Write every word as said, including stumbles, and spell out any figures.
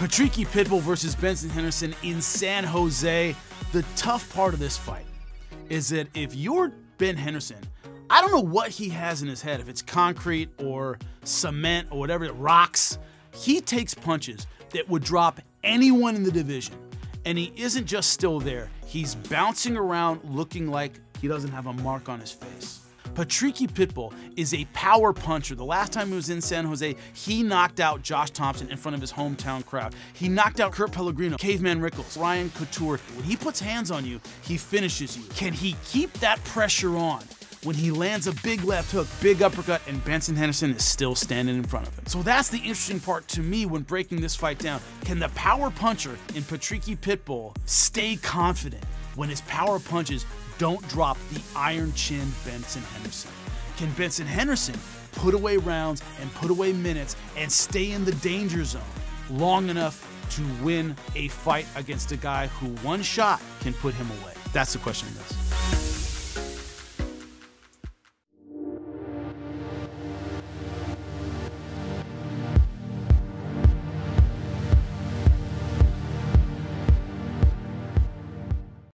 Patricky Pitbull versus Benson Henderson in San Jose. The tough part of this fight is that if you're Ben Henderson, I don't know what he has in his head, if it's concrete or cement or whatever, it rocks. He takes punches that would drop anyone in the division. And he isn't just still there, he's bouncing around looking like he doesn't have a mark on his face. Patricky Pitbull is a power puncher. The last time he was in San Jose, he knocked out Josh Thompson in front of his hometown crowd. He knocked out Kurt Pellegrino, Caveman Rickles, Ryan Couture. When he puts hands on you, he finishes you. Can he keep that pressure on when he lands a big left hook, big uppercut, and Benson Henderson is still standing in front of him? So that's the interesting part to me when breaking this fight down. Can the power puncher in Patricky Pitbull stay confident when his power punches don't drop the iron chin Benson Henderson? Can Benson Henderson put away rounds and put away minutes and stay in the danger zone long enough to win a fight against a guy who one shot can put him away? That's the question of this.